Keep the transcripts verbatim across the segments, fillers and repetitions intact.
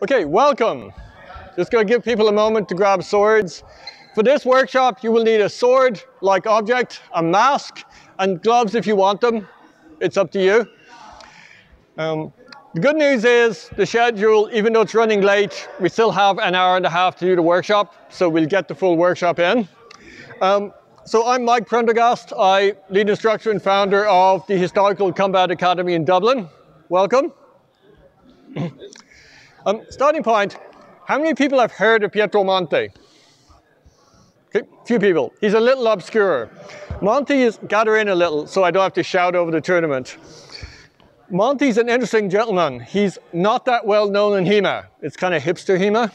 Okay, welcome. Just gonna give people a moment to grab swords. For this workshop, you will need a sword-like object, a mask, and gloves if you want them. It's up to you. Um, the good news is the schedule, even though it's running late, we still have an hour and a half to do the workshop, so we'll get the full workshop in. Um, so I'm Mike Prendergast. I lead instructor and founder of the Historical Combat Academy in Dublin. Welcome. Um, starting point, how many people have heard of Pietro Monte? Okay, few people. He's a little obscure. Monte is, gather in a little so I don't have to shout over the tournament. Monte's an interesting gentleman. He's not that well known in HEMA. It's kind of hipster HEMA.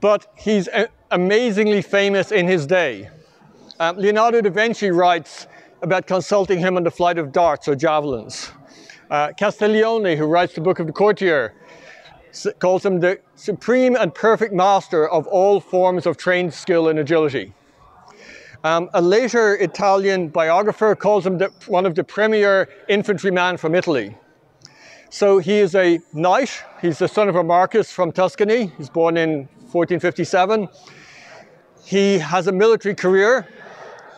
But he's amazingly famous in his day. Um, Leonardo da Vinci writes about consulting him on the flight of darts or javelins. Uh, Castiglione, who writes the Book of the Courtier, calls him the supreme and perfect master of all forms of trained skill and agility. Um, a later Italian biographer calls him the, one of the premier infantrymen from Italy. So he is a knight. He's the son of a marquis from Tuscany. He's born in fourteen fifty-seven. He has a military career.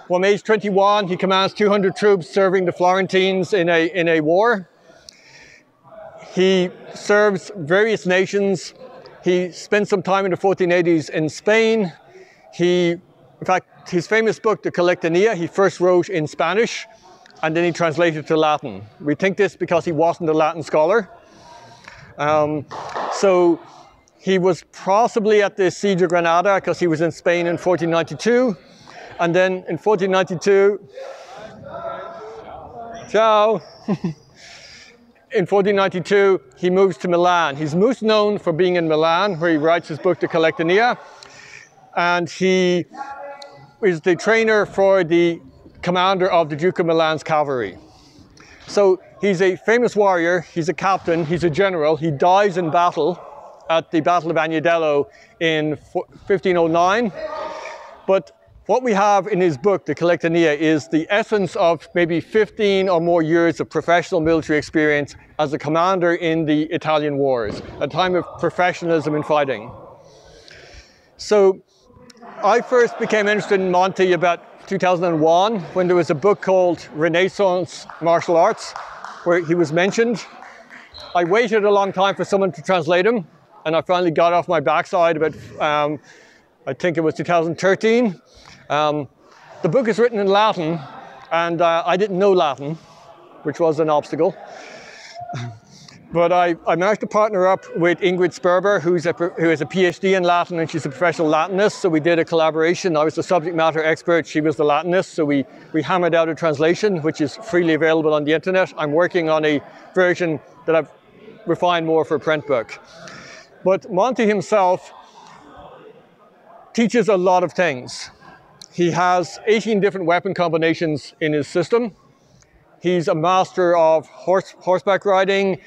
From age twenty-one, he commands two hundred troops serving the Florentines in a, in a war. He serves various nations. He spent some time in the fourteen eighties in Spain. He, in fact, his famous book, the Collectanea, he first wrote in Spanish, and then he translated to Latin. We think this because he wasn't a Latin scholar. Um, so he was possibly at the siege of Granada because he was in Spain in fourteen ninety-two. And then in fourteen ninety-two, ciao. In fourteen ninety-two, he moves to Milan. He's most known for being in Milan, where he writes his book, The Collectanea. And he is the trainer for the commander of the Duke of Milan's cavalry. So he's a famous warrior, he's a captain, he's a general. He dies in battle at the Battle of Agnadello in fifteen oh nine. But what we have in his book, The Collectanea, is the essence of maybe fifteen or more years of professional military experience as a commander in the Italian Wars, a time of professionalism in fighting. So I first became interested in Monte about two thousand one, when there was a book called Renaissance Martial Arts, where he was mentioned. I waited a long time for someone to translate him, and I finally got off my backside about, um, I think it was two thousand thirteen. Um, the book is written in Latin, and uh, I didn't know Latin, which was an obstacle. But I, I managed to partner up with Ingrid Sperber, who's a, who has a PhD in Latin, and she's a professional Latinist, so we did a collaboration. I was the subject matter expert, she was the Latinist, so we, we hammered out a translation, which is freely available on the internet. I'm working on a version that I've refined more for a print book. But Monte himself teaches a lot of things. He has eighteen different weapon combinations in his system. He's a master of horse, horseback riding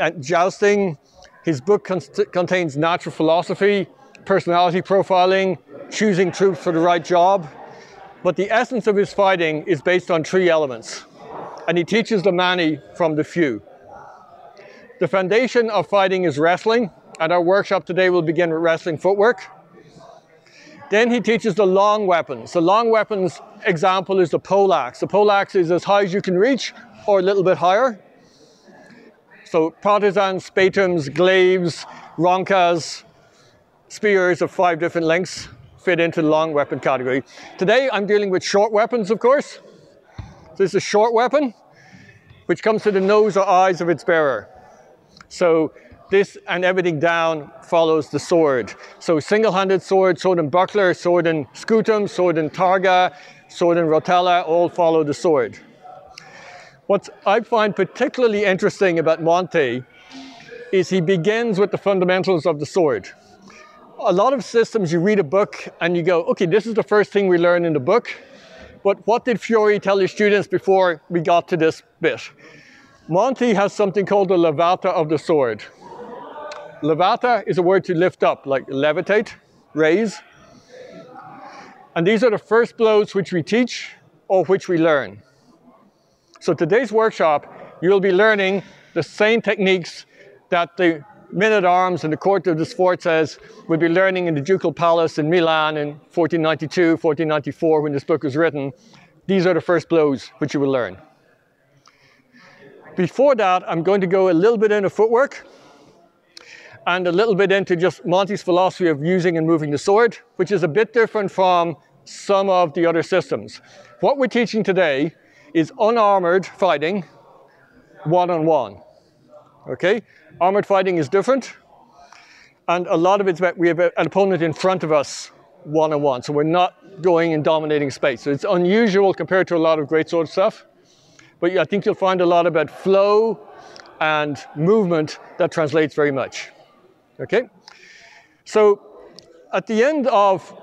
and jousting. His book con contains natural philosophy, personality profiling, choosing troops for the right job. But the essence of his fighting is based on three elements, and he teaches the many from the few. The foundation of fighting is wrestling, and our workshop today will begin with wrestling footwork. Then he teaches the long weapons. The long weapons example is the poleaxe. The poleaxe is as high as you can reach or a little bit higher. So partisans, spatums, glaives, roncas, spears of five different lengths fit into the long weapon category. Today I'm dealing with short weapons, of course. This is a short weapon, which comes to the nose or eyes of its bearer. So this and everything down follows the sword. So single-handed sword, sword and buckler, sword and scutum, sword and targa, sword and rotella, all follow the sword. What I find particularly interesting about Monte is he begins with the fundamentals of the sword. A lot of systems, you read a book and you go, okay, this is the first thing we learn in the book, but what did Fiori tell his students before we got to this bit? Monte has something called the levata of the sword. Levata is a word to lift up, like levitate, raise. And these are the first blows which we teach or which we learn. So today's workshop, you'll be learning the same techniques that the men-at-arms in the court of the Sforzas would be learning in the Ducal Palace in Milan in fourteen ninety-two, fourteen ninety-four, when this book was written. These are the first blows which you will learn. Before that, I'm going to go a little bit into footwork and a little bit into just Monte's philosophy of using and moving the sword, which is a bit different from some of the other systems. What we're teaching today is unarmored fighting, one-on-one. Okay? Armored fighting is different, and a lot of it's about we have an opponent in front of us one-on-one, so we're not going and dominating space. So it's unusual compared to a lot of greatsword stuff, but I think you'll find a lot about flow and movement that translates very much. Okay? So at the end of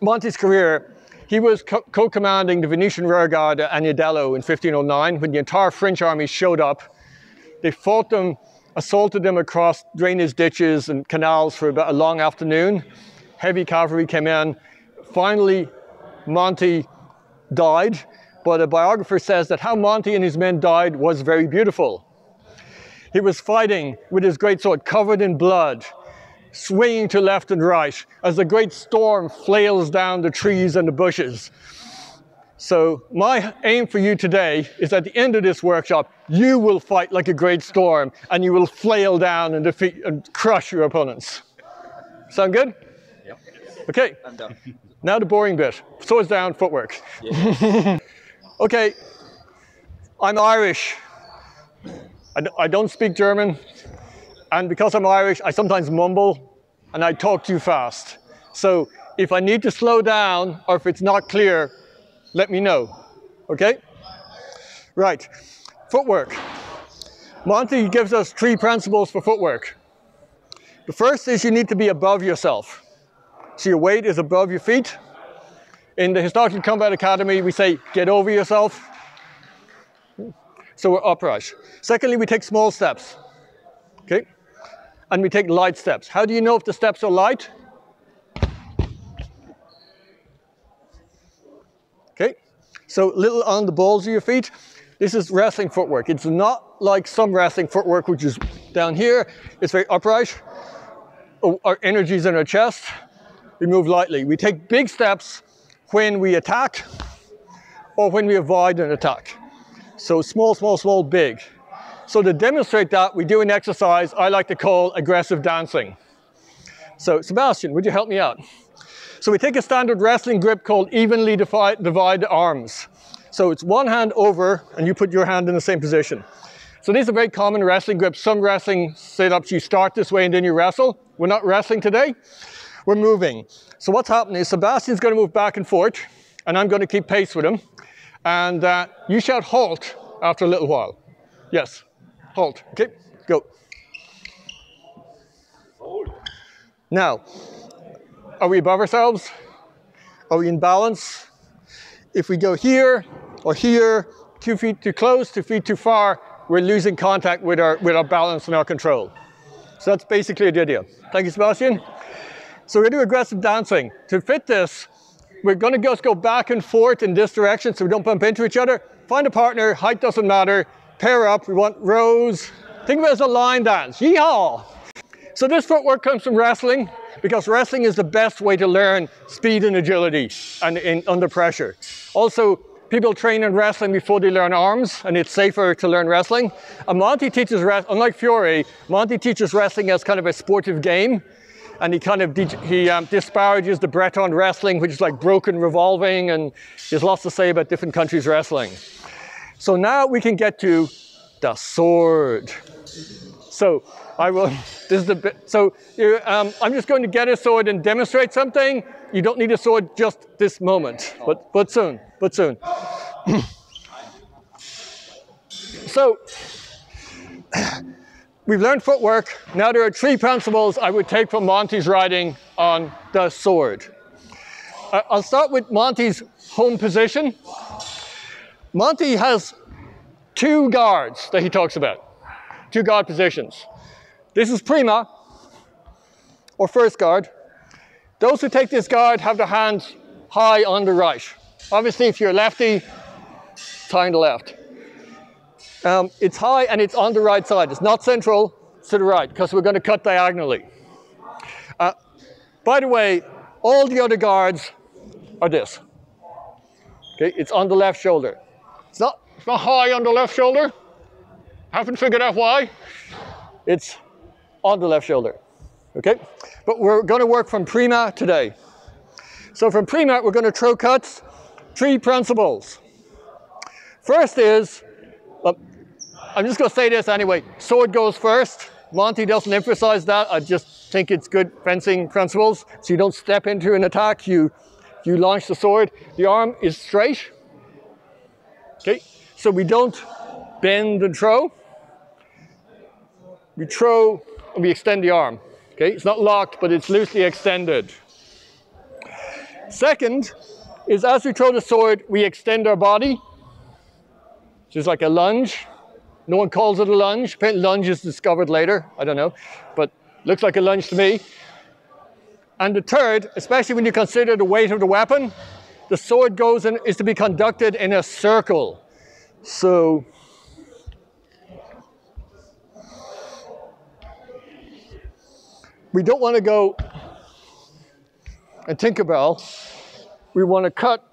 Monte's career, he was co-commanding the Venetian rearguard at Agnadello in fifteen oh nine, when the entire French army showed up. They fought them, assaulted them across drainage ditches and canals for about a long afternoon. Heavy cavalry came in. Finally, Monte died, but a biographer says that how Monte and his men died was very beautiful. He was fighting with his greatsword covered in blood, swinging to left and right as the great storm flails down the trees and the bushes. So my aim for you today is at the end of this workshop, you will fight like a great storm and you will flail down and defeat and crush your opponents. Sound good? Yeah. Okay. I'm done. Now the boring bit. Swords down, footwork. Yeah. Okay. I'm Irish. I, d I don't speak German. And because I'm Irish, I sometimes mumble and I talk too fast. So if I need to slow down or if it's not clear, let me know. Okay? Right. Footwork. Monte gives us three principles for footwork. The first is you need to be above yourself. So your weight is above your feet. In the Historical Combat Academy, we say, get over yourself. So we're upright. Secondly, we take small steps. Okay? And we take light steps. How do you know if the steps are light? Okay? So little on the balls of your feet. This is wrestling footwork. It's not like some wrestling footwork, which is down here. It's very upright. Our energy is in our chest. We move lightly. We take big steps when we attack or when we avoid an attack. So small, small, small, big. So to demonstrate that, we do an exercise I like to call aggressive dancing. So Sebastian, would you help me out? So we take a standard wrestling grip called evenly divide arms. So it's one hand over and you put your hand in the same position. So these are very common wrestling grips. Some wrestling setups you start this way and then you wrestle. We're not wrestling today. We're moving. So what's happening is Sebastian's going to move back and forth and I'm going to keep pace with him. And uh, you shout halt after a little while. Yes. Halt. Okay, go. Now, are we above ourselves? Are we in balance? If we go here or here, two feet too close, two feet too far, we're losing contact with our, with our balance and our control. So that's basically the idea. Thank you, Sebastian. So we're going to do aggressive dancing. To fit this, we're going to just go back and forth in this direction so we don't bump into each other. Find a partner, height doesn't matter. Pair up, we want rows. Think of it as a line dance, yeehaw! So this footwork comes from wrestling, because wrestling is the best way to learn speed and agility and in, under pressure. Also, people train in wrestling before they learn arms, and it's safer to learn wrestling. And Monte teaches wrestling, unlike Fiori, Monte teaches wrestling as kind of a sportive game, and he kind of he um, disparages the Breton wrestling, which is like broken revolving, and there's lots to say about different countries' wrestling. So now we can get to the sword. So I will, this is the bit, so um, I'm just going to get a sword and demonstrate something. You don't need a sword just this moment, but, but soon, but soon. So we've learned footwork. Now there are three principles I would take from Monte's writing on the sword. Uh, I'll start with Monte's home position. Monte has two guards that he talks about, two guard positions. This is prima, or first guard. Those who take this guard have their hands high on the right. Obviously, if you're lefty, it's high on the left. Um, it's high and it's on the right side. It's not central, to the right because we're going to cut diagonally. Uh, by the way, all the other guards are this. Okay, it's on the left shoulder. It's not, it's not high on the left shoulder. Haven't figured out why. It's on the left shoulder. Okay, but we're going to work from prima today. So from prima, we're going to throw cuts. Three principles. First is, well, I'm just going to say this anyway. Sword goes first. Monty doesn't emphasize that. I just think it's good fencing principles. So you don't step into an attack. You you launch the sword. The arm is straight. Okay, so we don't bend and throw. We throw and we extend the arm. Okay, it's not locked, but it's loosely extended. Second is, as we throw the sword, we extend our body, which is like a lunge. No one calls it a lunge. Apparently lunge is discovered later, I don't know, but looks like a lunge to me. And the third, especially when you consider the weight of the weapon, the sword goes in, is to be conducted in a circle. So, we don't want to go and Tinkerbell. We want to cut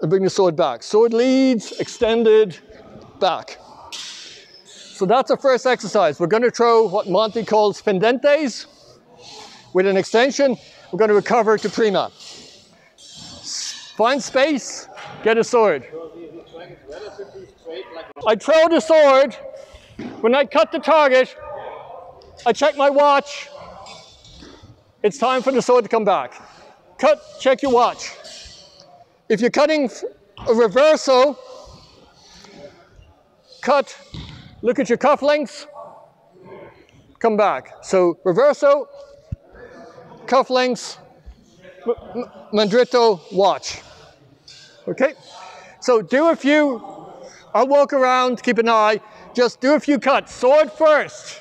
and bring the sword back. Sword leads, extended, back. So that's our first exercise. We're going to throw what Monty calls pendentes with an extension. We're going to recover to prima. Find space, get a sword. I throw the sword. When I cut the target, I check my watch. It's time for the sword to come back. Cut, check your watch. If you're cutting a reverso, cut, look at your cufflinks, come back. So reverso, cufflinks, mandrito, watch. Okay, so do a few, I'll walk around, keep an eye, just do a few cuts. Sword first.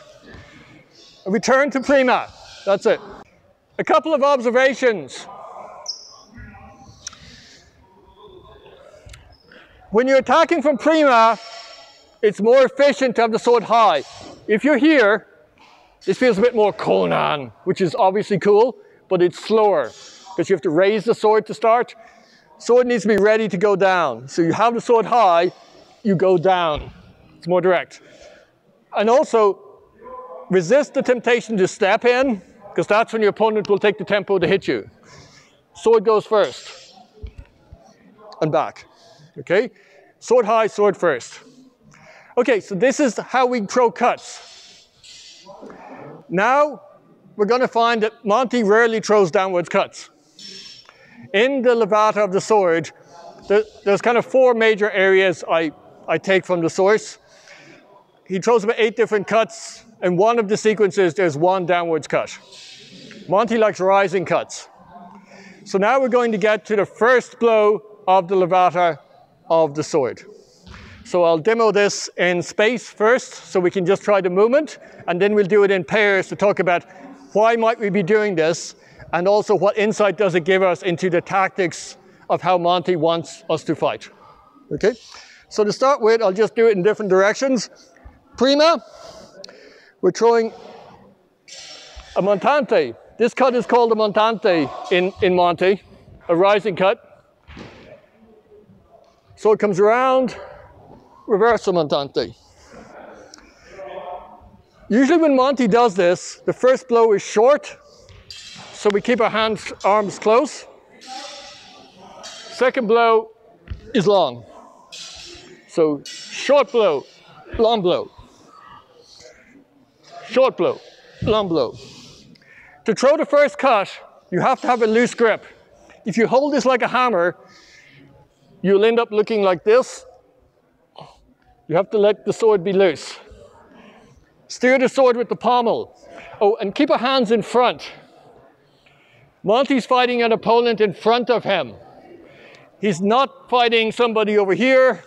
Return to prima, that's it. A couple of observations. When you're attacking from prima, it's more efficient to have the sword high. If you're here, this feels a bit more Conan, which is obviously cool, but it's slower because you have to raise the sword to start. Sword needs to be ready to go down. So you have the sword high, you go down. It's more direct. And also, resist the temptation to step in, because that's when your opponent will take the tempo to hit you. Sword goes first, and back, okay? Sword high, sword first. Okay, so this is how we throw cuts. Now, we're gonna find that Monty rarely throws downwards cuts. In the levata of the sword, there, there's kind of four major areas I, I take from the source. He throws about eight different cuts. In one of the sequences, there's one downwards cut. Monty likes rising cuts. So now we're going to get to the first blow of the levata of the sword. So I'll demo this in space first, so we can just try the movement, and then we'll do it in pairs to talk about why might we be doing this, and also what insight does it give us into the tactics of how Monty wants us to fight. Okay? So to start with, I'll just do it in different directions. Prima. We're throwing a montante. This cut is called a montante in, in Monte, a rising cut. So it comes around, reverse a montante. Usually when Monte does this, the first blow is short, so we keep our hands, arms close. Second blow is long. So short blow, long blow. Short blow, long blow. To throw the first cut, you have to have a loose grip. If you hold this like a hammer, you'll end up looking like this. You have to let the sword be loose. Steer the sword with the pommel. Oh, and keep your hands in front. Monty's fighting an opponent in front of him. He's not fighting somebody over here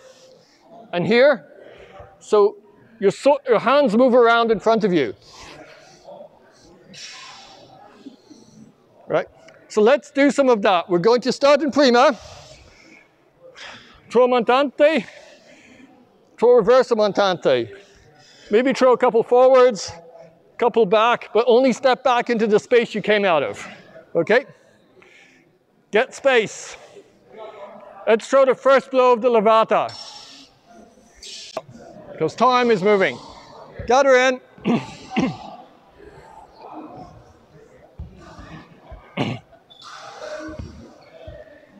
and here. So Your, so your hands move around in front of you. Right? So let's do some of that. We're going to start in prima. Throw montante. Throw reverso montante. Maybe throw a couple forwards. couple back, but only step back into the space you came out of, okay? Get space. Let's throw the first blow of the levata, because time is moving. Gather in.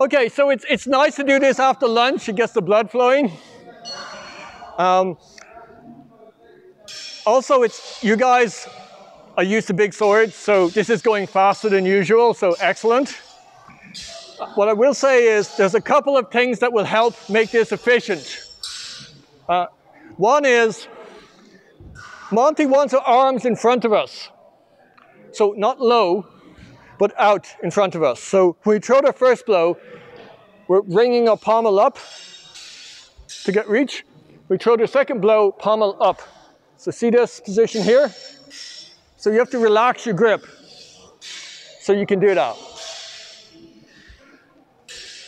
Okay, so it's, it's nice to do this after lunch. It gets the blood flowing. Um, also, it's, you guys are used to big swords, so this is going faster than usual, so excellent. What I will say is there's a couple of things that will help make this efficient. Uh, one is Monte wants our arms in front of us, so not low, but out in front of us. So when we throw the first blow, we're bringing our pommel up to get reach. We throw the second blow, pommel up. So see this position here? So you have to relax your grip so you can do that.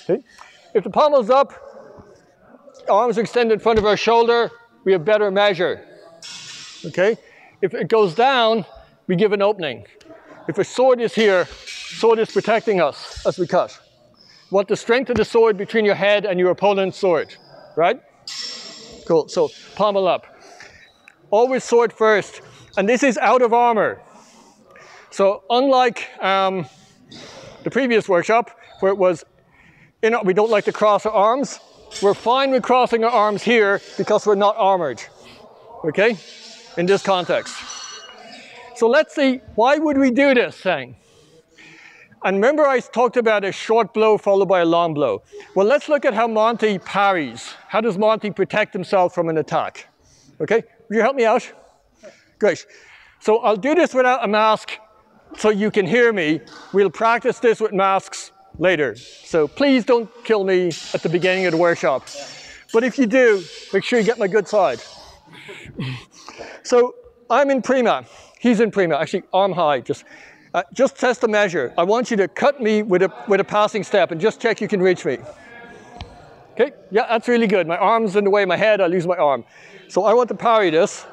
Okay. If the pommel's up, arms extended in front of our shoulder, we have better measure. Okay? If it goes down, we give an opening. If a sword is here, sword is protecting us as we cut. You want the strength of the sword between your head and your opponent's sword, right? Cool, so pommel up. Always sword first, and this is out of armor. So unlike um, the previous workshop, where it was, you know, we don't like to cross our arms, we're fine with crossing our arms here because we're not armored, okay? In this context. So let's see, why would we do this thing? And remember I talked about a short blow followed by a long blow. Well, let's look at how Monte parries. How does Monte protect himself from an attack? Okay, will you help me out? Great. So I'll do this without a mask so you can hear me. We'll practice this with masks later. So please don't kill me at the beginning of the workshop. But if you do, make sure you get my good side. So I'm in prima. He's in prima, actually arm high. Just, uh, just test the measure. I want you to cut me with a, with a passing step and just check you can reach me. Okay, yeah, that's really good. My arm's in the way of my head, I lose my arm. So I want to parry this.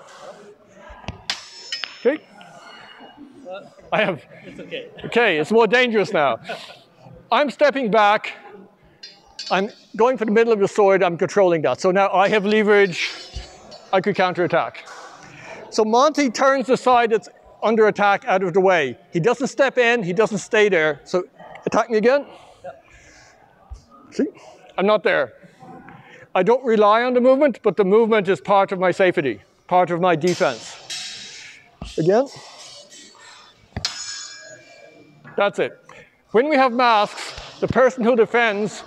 Okay. I have, it's okay. Okay, it's more dangerous now. I'm stepping back. I'm going for the middle of the sword. I'm controlling that. So now I have leverage. I could counterattack. So Monte turns the side that's under attack out of the way. He doesn't step in, he doesn't stay there. So attack me again. Yep. See, I'm not there. I don't rely on the movement, but the movement is part of my safety, part of my defense. Again. That's it. When we have masks, the person who defends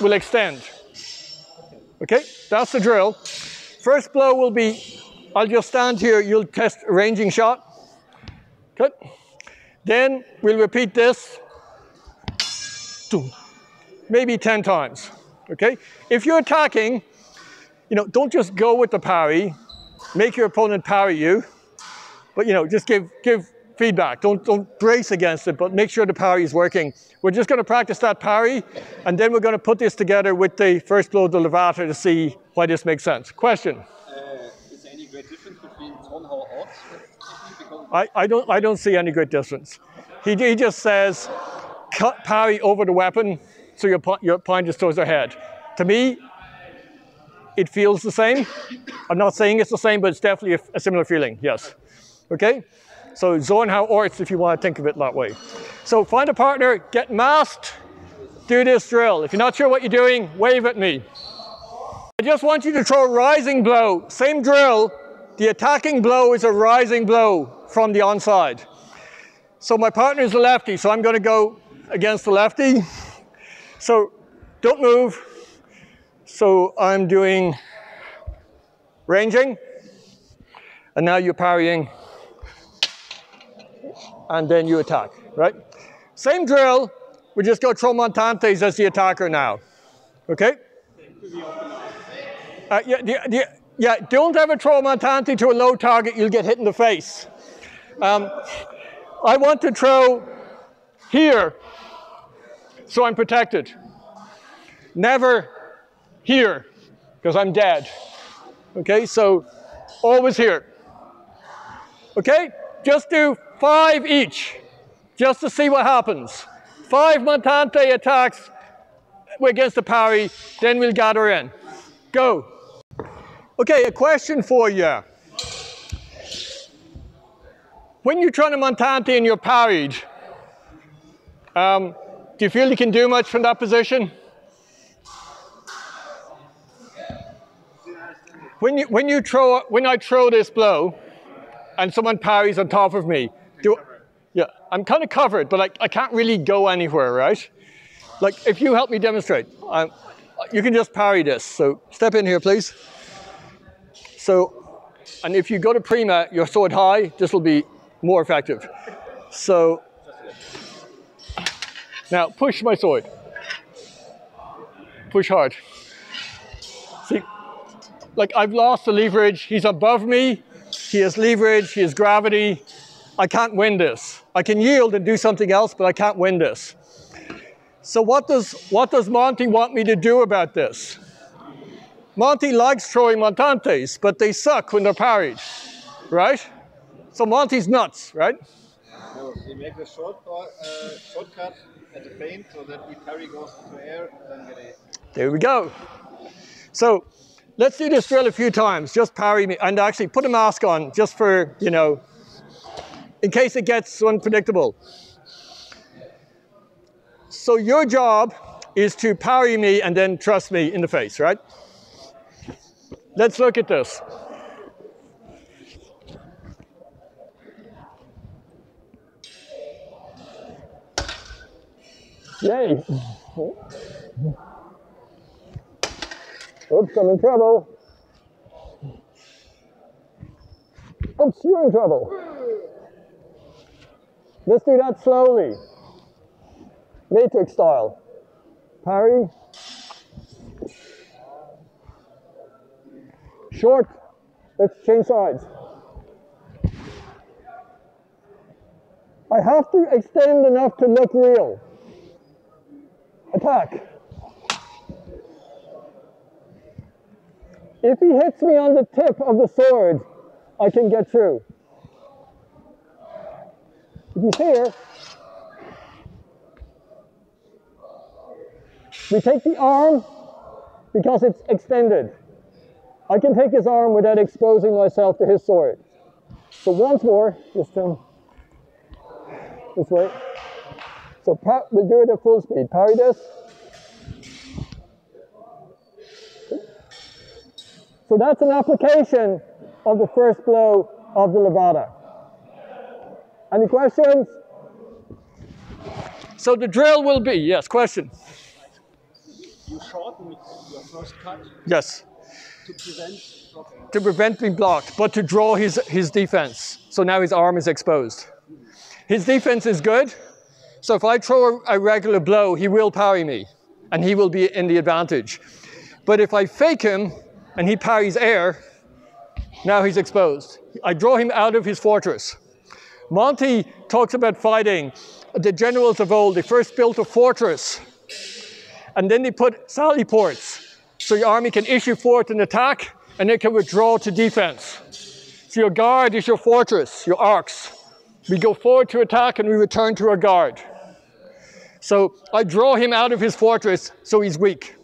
will extend. Okay, that's the drill. First blow will be I'll just stand here, you'll test a ranging shot. Good. Then we'll repeat this, maybe ten times, okay? If you're attacking, you know, don't just go with the parry, make your opponent parry you, but you know, just give, give feedback. Don't, don't brace against it, but make sure the parry is working. We're just gonna practice that parry, and then we're gonna put this together with the first blow of the levata to see why this makes sense. Question? I, I, don't, I don't see any great difference. He, he just says, cut, parry over the weapon so your, your opponent just throws their head. To me, it feels the same. I'm not saying it's the same, but it's definitely a, a similar feeling, yes. Okay? So Zornhau Orts, if you want to think of it that way. So find a partner, get masked, do this drill. If you're not sure what you're doing, wave at me. I just want you to throw a rising blow, same drill. The attacking blow is a rising blow from the onside. So my partner is a lefty, so I'm going to go against the lefty. So don't move. So I'm doing ranging. And now you're parrying. And then you attack, right? Same drill. We just go tramontantes as the attacker now. Okay? Uh, yeah, the, the, Yeah, don't ever throw a montante to a low target, you'll get hit in the face. Um, I want to throw here, so I'm protected. Never here, because I'm dead. Okay, so always here. Okay, just do five each, just to see what happens. Five montante attacks against the parry, then we'll gather in. Go. Okay, a question for you. When you're trying to montante and you're parried, um, do you feel you can do much from that position? When you when you throw when I throw this blow, and someone parries on top of me, do yeah, I'm kind of covered, but I I can't really go anywhere, right? Like if you help me demonstrate, I'm, you can just parry this. So step in here, please. So, and if you go to prima, your sword high, this will be more effective. So now push my sword. Push hard. See. Like I've lost the leverage, he's above me, he has leverage, he has gravity, I can't win this. I can yield and do something else, but I can't win this. So what does, what does Monte want me to do about this? Monte likes throwing montantes, but they suck when they're parried, right? So Monte's nuts, right? No, we make a short, uh, shortcut at the feint so that the parry goes into air and then get it. There we go. So, let's do this drill a few times, just parry me, and actually put a mask on just for, you know, in case it gets unpredictable. So your job is to parry me and then thrust me in the face, right? Let's look at this. Yay. Oops, I'm in trouble. Oops, you're in trouble. Let's do that slowly. Matrix style. Parry. Short. Let's change sides. I have to extend enough to look real. Attack. If he hits me on the tip of the sword, I can get through. If he's here, we take the arm because it's extended. I can take his arm without exposing myself to his sword. So once more, this time, this way. So pat, we'll do it at full speed. Parry this. So that's an application of the first blow of the Levata. Any questions? So the drill will be, yes, question. You shorten your first cut. Yes. To prevent blocking. To prevent being blocked, but to draw his, his defense. So now his arm is exposed. His defense is good. So if I throw a regular blow, he will parry me and he will be in the advantage. But if I fake him, and he parries air, now he's exposed. I draw him out of his fortress. Monte talks about fighting. The generals of old, they first built a fortress, and then they put sally ports, so your army can issue forth an attack, and it can withdraw to defense. So your guard is your fortress, your arcs. We go forward to attack, and we return to our guard. So I draw him out of his fortress, so he's weak.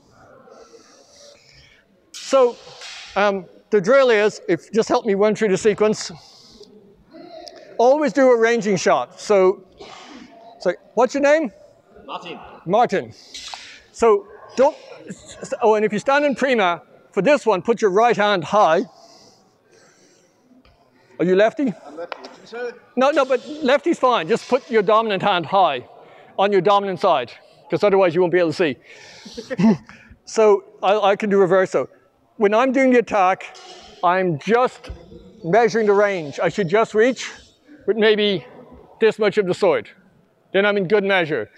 So um, the drill is, if just help me run through the sequence. Always do a ranging shot. So, so what's your name? Martin. Martin. So don't. Oh, and if you stand in prima for this one, put your right hand high. Are you lefty? I'm lefty. No, no, but lefty's fine. Just put your dominant hand high on your dominant side, because otherwise you won't be able to see. So I, I can do reverso. When I'm doing the attack, I'm just measuring the range. I should just reach with maybe this much of the sword. Then I'm in good measure.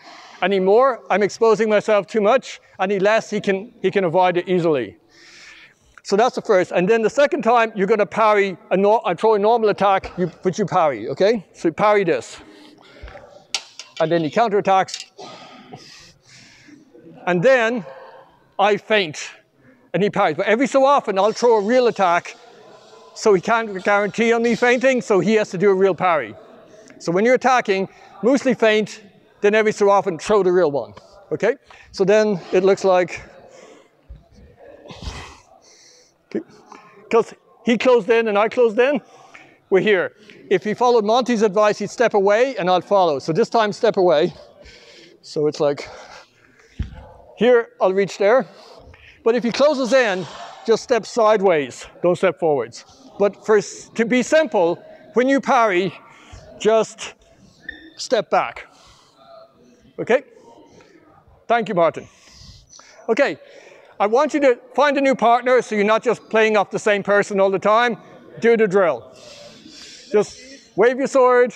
Any more, I'm exposing myself too much. Any less, he can, he can avoid it easily. So that's the first. And then the second time, you're gonna parry, a no, I throw a normal attack, you, but you parry, okay? So you parry this. And then he counterattacks. And then I feint. And he parries. But every so often, I'll throw a real attack so he can't guarantee on me feinting, so he has to do a real parry. So when you're attacking, mostly feint, then every so often throw the real one, okay? So then it looks like, because okay. He closed in and I closed in, we're here. If he followed Monte's advice, he'd step away and I'd follow. So this time, step away. So it's like, here, I'll reach there. But if he closes in, just step sideways, don't step forwards. But for, to be simple, when you parry, just step back. Okay? Thank you, Martin. Okay, I want you to find a new partner so you're not just playing off the same person all the time. Do the drill. Just wave your sword.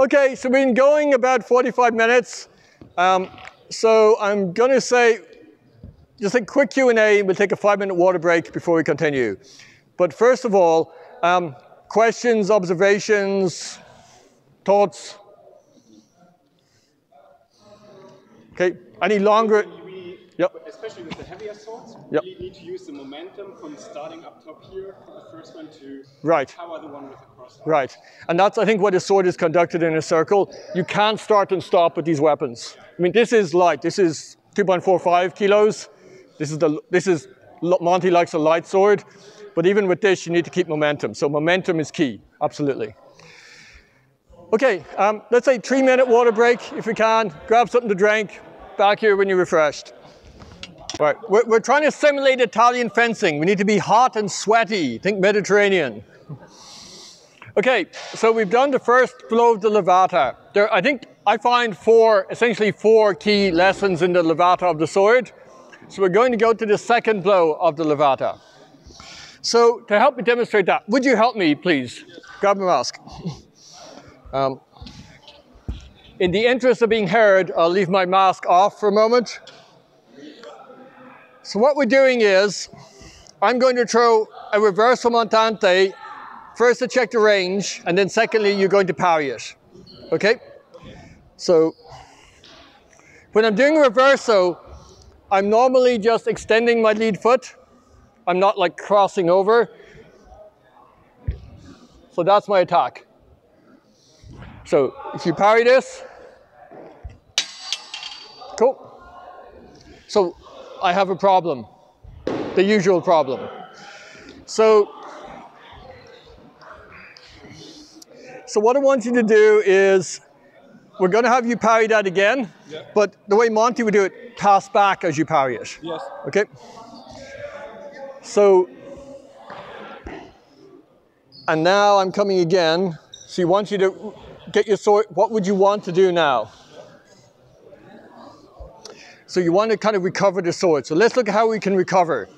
Okay, so we've been going about forty-five minutes. Um, so I'm gonna say, just a quick Q and A, and we'll take a five minute water break before we continue. But first of all, um, questions, observations, thoughts? Okay, any longer? We, yep. Especially with the heavier swords, we yep. need to use the momentum from starting up top here for the first one to right. power the one with the crossbow. Right, and that's I think what a sword is conducted in a circle. You can't start and stop with these weapons. I mean, this is light, this is two point four five kilos. This is the this is Monte likes a light sword, but even with this, you need to keep momentum. So momentum is key, absolutely. Okay, um, let's say three minute water break if you can. Grab something to drink. Back here when you're refreshed. All right, we're, we're trying to simulate Italian fencing. We need to be hot and sweaty. Think Mediterranean. Okay, so we've done the first flow of the Levata. There, I think I find four, essentially four key lessons in the Levata of the sword. So we're going to go to the second blow of the Levata. So to help me demonstrate that, would you help me, please? Grab my mask. Um, in the interest of being heard, I'll leave my mask off for a moment. So what we're doing is, I'm going to throw a reverso montante. First to check the range, and then secondly, you're going to parry it, okay? So, when I'm doing a reverso, I'm normally just extending my lead foot. I'm not like crossing over. So that's my attack. So, if you parry this, cool. So, I have a problem, the usual problem. So, So what I want you to do is, we're going to have you parry that again, yeah. but the way Monte would do it, pass back as you parry it. Yes. Okay? So, and now I'm coming again. So you want you to get your sword, what would you want to do now? So you want to kind of recover the sword. So let's look at how we can recover.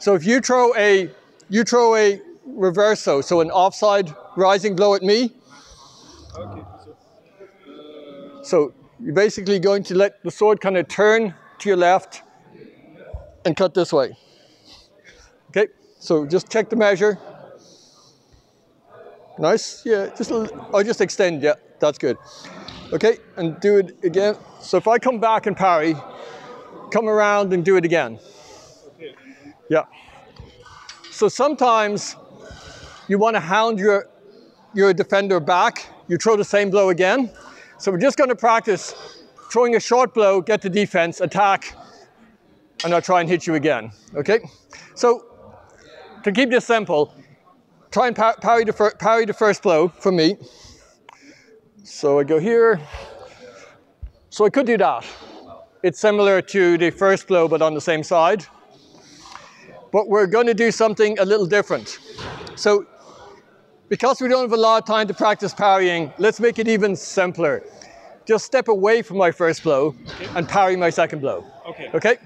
So if you throw a, you throw a reverso, so an offside rising blow at me, okay. So you're basically going to let the sword kind of turn to your left and cut this way. Okay, so just check the measure. Nice, yeah, just a little, oh, just extend, yeah, that's good. Okay, and do it again. So if I come back and parry, come around and do it again. Yeah. So sometimes you want to hound your, your defender back. You throw the same blow again. So we're just going to practice throwing a short blow, get the defense, attack, and I'll try and hit you again, okay? So to keep this simple, try and par parry, the fir parry the first blow from me. So I go here. So I could do that. It's similar to the first blow, but on the same side. But we're going to do something a little different. So, because we don't have a lot of time to practice parrying, let's make it even simpler. Just step away from my first blow okay. and parry my second blow. Okay. Okay?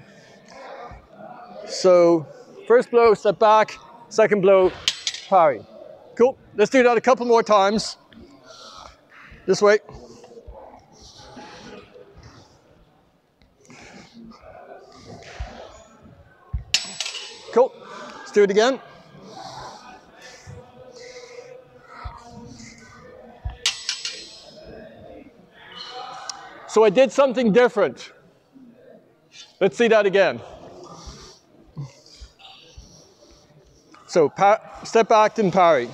So, first blow, step back, second blow, parry. Cool. Let's do that a couple more times. This way. Cool. Let's do it again. So I did something different. Let's see that again. So step back and parry.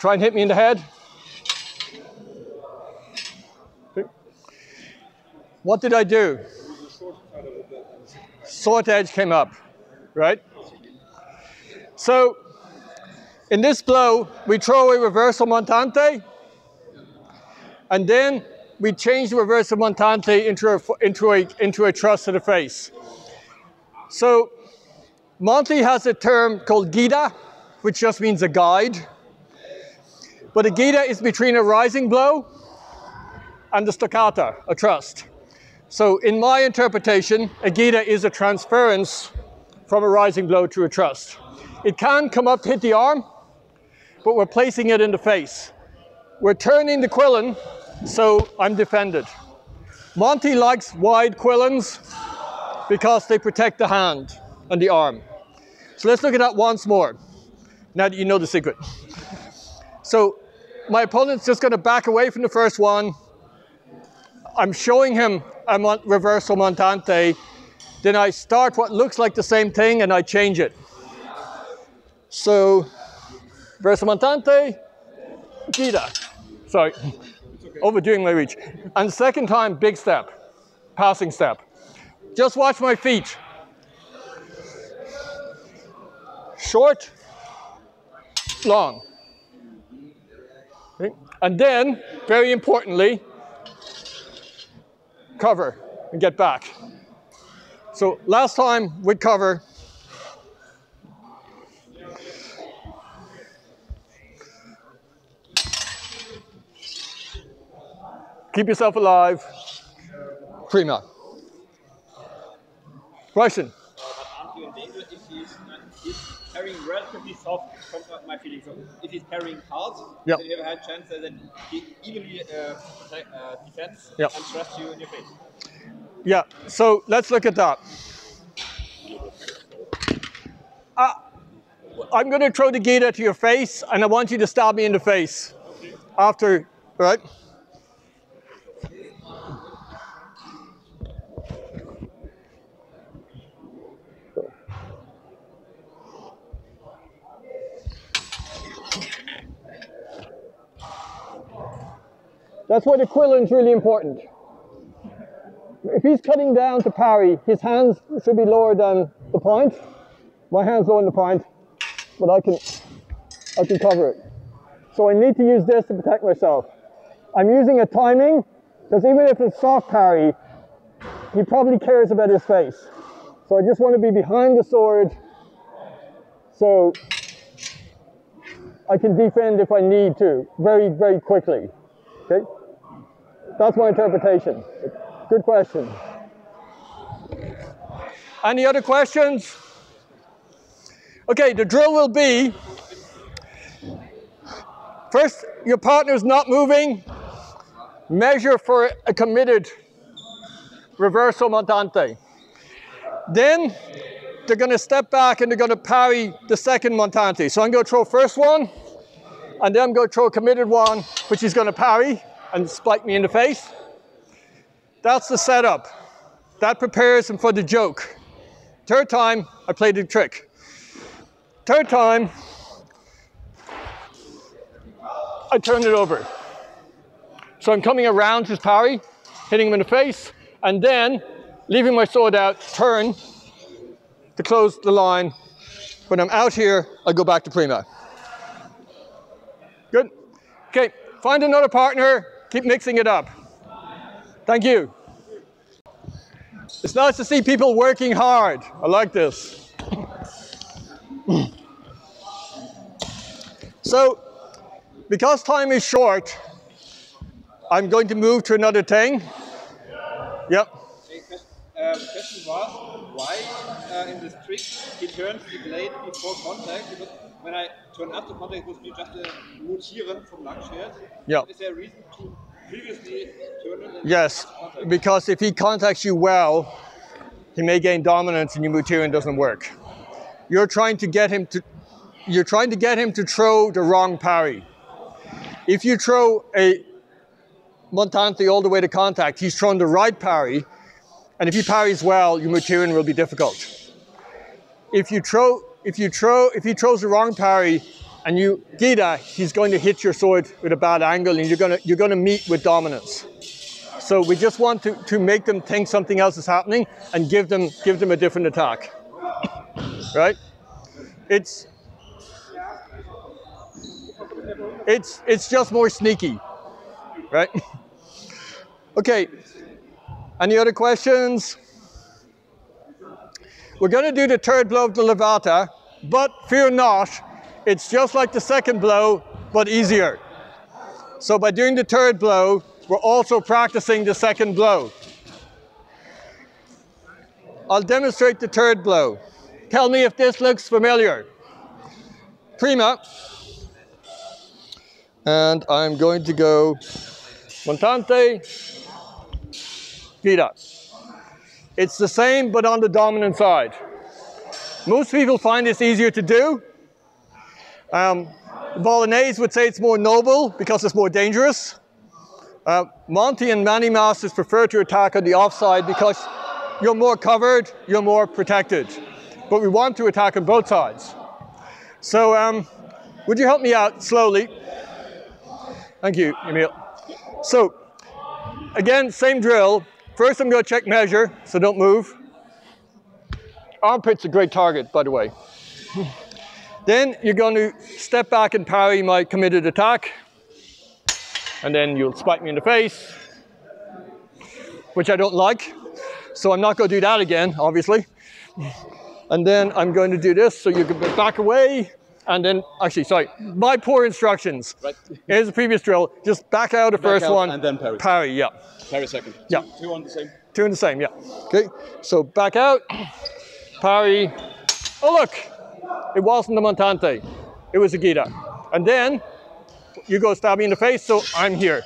Try and hit me in the head. What did I do? Sword edge came up, right? So in this blow, we throw a reversal montante, and then we change the reversal montante into a, into a, into a thrust to the face. So Monte has a term called guida, which just means a guide. But a guida is between a rising blow and the stoccata, a thrust. So in my interpretation, a guida is a transference from a rising blow to a thrust. It can come up to hit the arm, but we're placing it in the face. We're turning the quillen, so I'm defended. Monte likes wide quillens because they protect the hand and the arm. So let's look at that once more, now that you know the secret. So my opponent's just going to back away from the first one. I'm showing him a mon reversal montante. Then I start what looks like the same thing and I change it. So reversal montante, guida. Sorry, okay. Overdoing my reach. And the second time, big step, passing step. Just watch my feet. Short, long. And then, very importantly, cover and get back. So last time with cover. Keep yourself alive. Prima. Russian. Carrying relatively soft, my feeling. So if he's carrying hard, yep. Then you have a high chance that he evenly uh, uh, defends, yep. And thrusts you in your face. Yeah, so let's look at that. Uh, I'm going to throw the guida to your face, and I want you to stab me in the face. Okay. After, right? That's why the quillen is really important. If he's cutting down to parry, his hands should be lower than the point. My hand's lower than the point, but I can, I can cover it. So I need to use this to protect myself. I'm using a timing, because even if it's soft parry, he probably cares about his face. So I just want to be behind the sword, so I can defend if I need to, very, very quickly. Okay? That's my interpretation. Good question. Any other questions? Okay, the drill will be, first, your partner's not moving. Measure for a committed reversal montante. Then they're going to step back and they're going to parry the second montante. So I'm going to throw first one. And then I'm going to throw a committed one, which is going to parry and spike me in the face. That's the setup. That prepares him for the joke. Third time, I played the trick. Third time, I turned it over. So I'm coming around his parry, hitting him in the face, and then leaving my sword out, turn to close the line. When I'm out here, I go back to prima. Good. Okay, find another partner, keep mixing it up. Thank you. It's nice to see people working hard. I like this. So, because time is short, I'm going to move to another thing. Yep. Um, the question was why uh, in this trick he turns the blade before contact, because when I turn after contact it would be just a rotieren from Langschwert. Yep. Is there a reason to previously turn it? Yes, because if he contacts you well, he may gain dominance and your rotieren doesn't work. You're trying to get him to you're trying to get him to throw the wrong parry. If you throw a montante all the way to contact, he's thrown the right parry. And if you parries well, your material will be difficult. If you throw, if you throw, if he throws the wrong parry and you gita, he's going to hit your sword with a bad angle, and you're going to you're going to meet with dominance. So we just want to to make them think something else is happening and give them give them a different attack, right? It's it's it's just more sneaky, right? Okay. Any other questions? We're going to do the third blow of the Levata, but fear not, it's just like the second blow, but easier. So by doing the third blow, we're also practicing the second blow. I'll demonstrate the third blow. Tell me if this looks familiar. Prima. And I'm going to go montante. Gita. It's the same, but on the dominant side. Most people find this easier to do. Um, the Bolognese would say it's more noble because it's more dangerous. Uh, Monty and many masters prefer to attack on the offside because you're more covered, you're more protected. But we want to attack on both sides. So um, would you help me out slowly? Thank you, Emil. So again, same drill. First, I'm going to check measure, so don't move. Armpit's a great target, by the way. Then you're going to step back and parry my committed attack. And then you'll spike me in the face, which I don't like. So I'm not going to do that again, obviously. And then I'm going to do this, so you can back away. And then, actually, sorry, my poor instructions. Right. Here's the previous drill. Just back out the back first out one. And then parry. Parry, yeah. Parry second. Yeah. Two, two on the same. Two on the same, yeah. Okay, so back out, parry. Oh, look, it wasn't the montante. It was a gita. And then you go stab me in the face, so I'm here.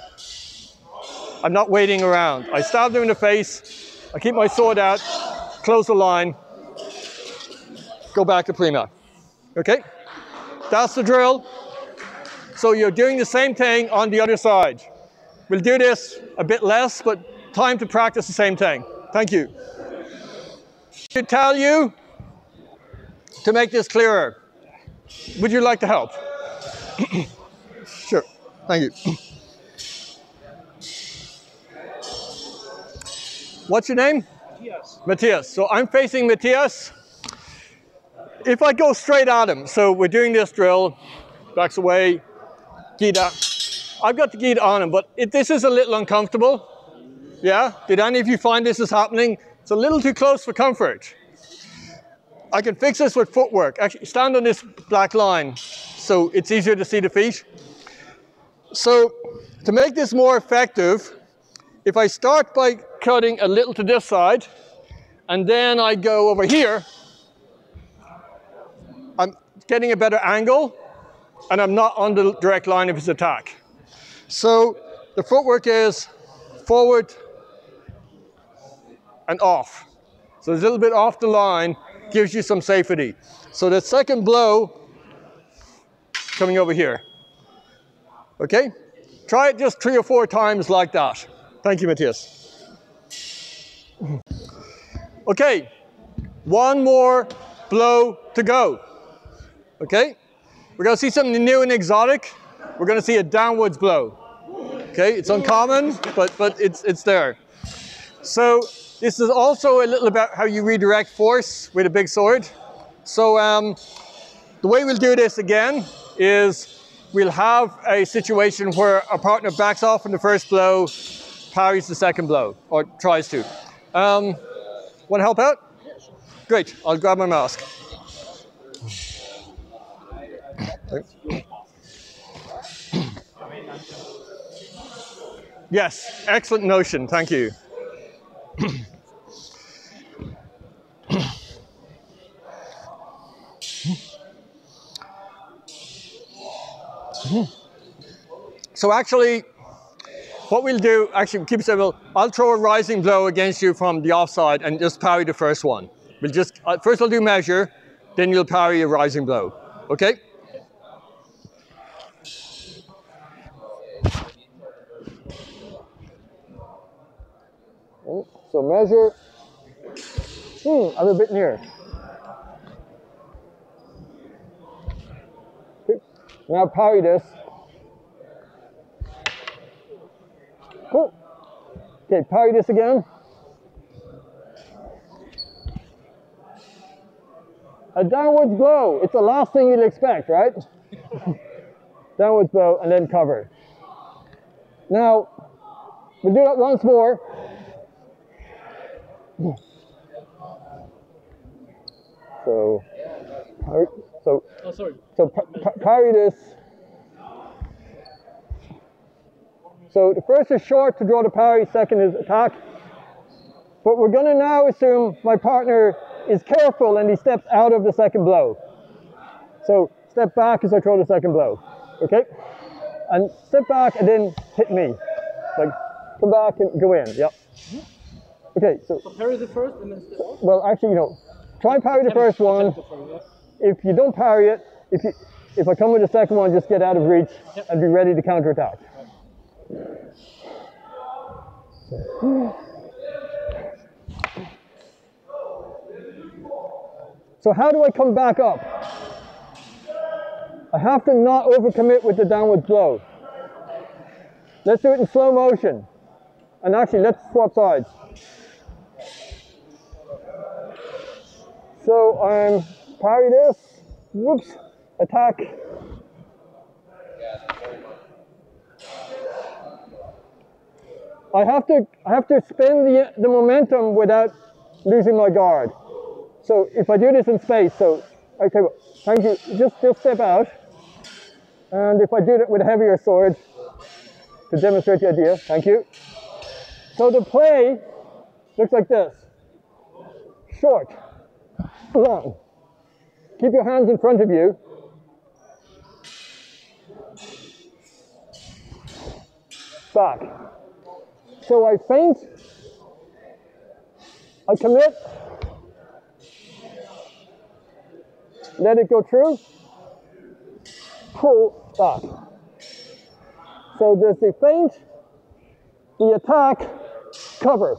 I'm not waiting around. I stab them in the face. I keep my sword out, close the line, go back to prima. Okay? That's the drill. So you're doing the same thing on the other side. We'll do this a bit less, but time to practice the same thing. Thank you. I should tell you to make this clearer. Would you like to help? Sure, thank you. What's your name? Matthias. Matthias, so I'm facing Matthias. If I go straight at him, so we're doing this drill, backs away, gita. I've got the gita on him, but it, this is a little uncomfortable. Yeah? Did any of you find this is happening? It's a little too close for comfort. I can fix this with footwork. Actually, stand on this black line so it's easier to see the feet. So, to make this more effective, if I start by cutting a little to this side, and then I go over here, I'm getting a better angle, and I'm not on the direct line of his attack. So the footwork is forward and off. So it's a little bit off the line, gives you some safety. So the second blow, coming over here. Okay? Try it just three or four times like that. Thank you, Matthias. Okay, one more blow to go. Okay, we're going to see something new and exotic. We're going to see a downwards blow. Okay, it's uncommon, but, but it's, it's there. So this is also a little about how you redirect force with a big sword. So um, the way we'll do this again is we'll have a situation where a partner backs off in the first blow, parries the second blow, or tries to. Um, want to help out? Great, I'll grab my mask. Yes, excellent notion, thank you. So actually, what we'll do, actually keep saying, well, I'll throw a rising blow against you from the offside and just parry the first one. We'll just, first I'll do measure, then you'll parry a rising blow, okay? So measure, Hmm, a little bit near. Now parry this. Cool. Okay, parry this again. A downwards blow. It's the last thing you'd expect, right? Downwards blow and then cover. Now, we'll do that once more. So, parry, so, oh, sorry. so parry this. So the first is short to draw the parry, second is attack. But we're going to now assume my partner is careful and he steps out of the second blow. So step back as I throw the second blow. Okay? And step back and then hit me. Like, come back and go in. Yep. Okay, so. So parry the first and then step back? Well, actually, you know, try and parry the first one. If you don't parry it, if you, if I come with the second one, just get out of reach and be ready to counterattack. So how do I come back up? I have to not overcommit with the downward blow. Let's do it in slow motion. And actually, let's swap sides. So I'm um, parry this, whoops, attack. I have to I have to spin the, the momentum without losing my guard. So if I do this in space, so okay, well, thank you. Just just step out, and if I do it with a heavier sword to demonstrate the idea, thank you. So the play looks like this: short, long. Keep your hands in front of you. Back. So I feint, I commit, let it go through, pull back. So there's the feint, the attack, cover,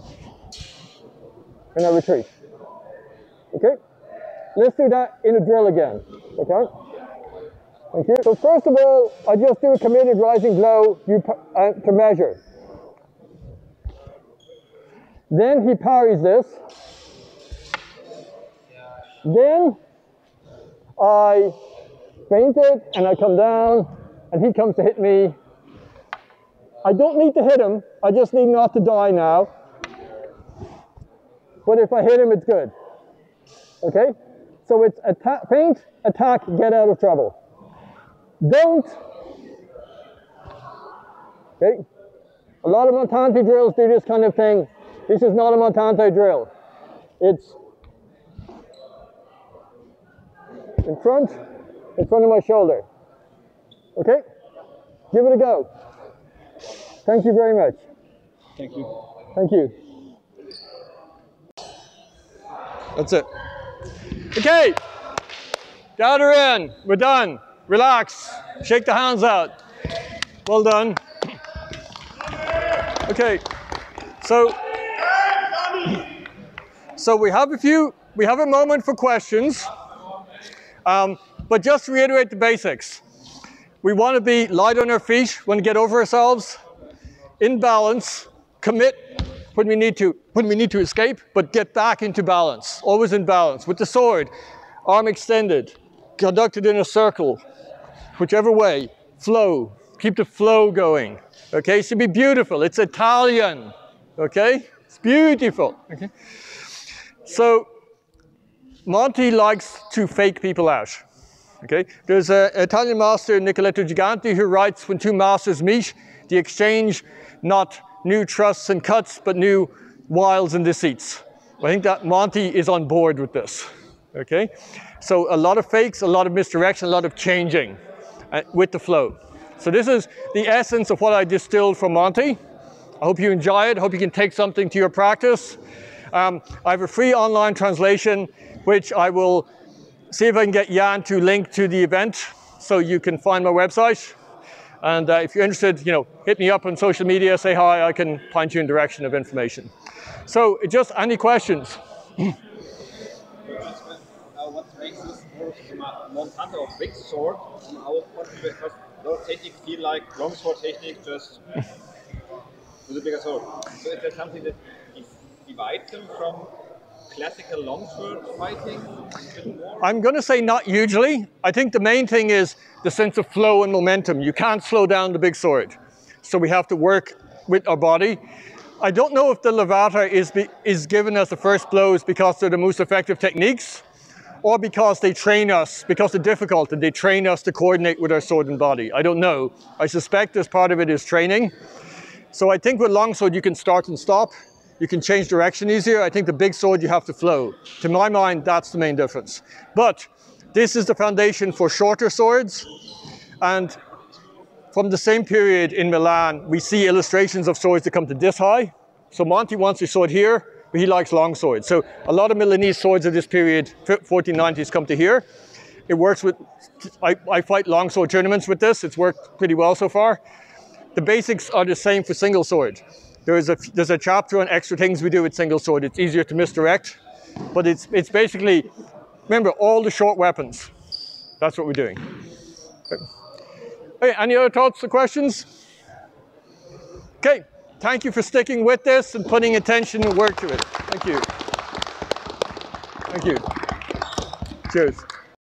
and I retreat. Okay? Let's do that in a drill again. Okay? Thank you. So first of all, I just do a committed rising blow you, uh, to measure. Then he parries this. Then I feint it and I come down and he comes to hit me. I don't need to hit him, I just need not to die now. But if I hit him, it's good. Okay? So it's atta feint, attack, get out of trouble. Don't. Okay? A lot of Montante drills do this kind of thing. This is not a Montante drill. It's in front, in front of my shoulder. Okay? Give it a go. Thank you very much. Thank you. Thank you. That's it. Okay. Gather in. We're done. Relax. Shake the hands out. Well done. Okay. So. So we have a few, we have a moment for questions, um, but just to reiterate the basics. We want to be light on our feet when we get over ourselves, in balance, commit when we need to, when we need to escape, but get back into balance, always in balance, with the sword, arm extended, conducted in a circle, whichever way, flow, keep the flow going, okay? It should be beautiful, it's Italian, okay? It's beautiful, okay? So, Monte likes to fake people out, okay? There's an Italian master, Nicoletto Giganti, who writes, when two masters meet, the exchange, not new trusts and cuts, but new wiles and deceits. I think that Monte is on board with this, okay? So, a lot of fakes, a lot of misdirection, a lot of changing uh, with the flow. So this is the essence of what I distilled from Monte. I hope you enjoy it, I hope you can take something to your practice. Um, I have a free online translation, which I will see if I can get Jan to link to the event, so you can find my website. And uh, if you're interested, you know, hit me up on social media, say hi, I can point you in direction of information. So, just any questions? places for Monsanto of big sword in our country because those techniques feel like long sword techniques just with a bigger sword. So is that something that divides them from classical longsword fighting? I'm going to say not hugely. I think the main thing is the sense of flow and momentum. You can't slow down the big sword. So we have to work with our body. I don't know if the Levata is, be, is given as the first blows because they're the most effective techniques or because they train us, because they're difficult and they train us to coordinate with our sword and body. I don't know. I suspect as part of it is training. So I think with longsword you can start and stop. You can change direction easier. I think the big sword you have to flow. To my mind, that's the main difference. But this is the foundation for shorter swords. And from the same period in Milan, we see illustrations of swords that come to this high. So Monte wants his sword here, but he likes long swords. So a lot of Milanese swords of this period, fourteen nineties, come to here. It works with, I, I fight long sword tournaments with this. It's worked pretty well so far. The basics are the same for single sword. There is a, there's a chapter on extra things we do with single sword. It's easier to misdirect, but it's, it's basically, remember, all the short weapons. That's what we're doing. Okay. Hey, any other thoughts or questions? Okay, thank you for sticking with this and putting attention and work to it. Thank you. Thank you. Cheers.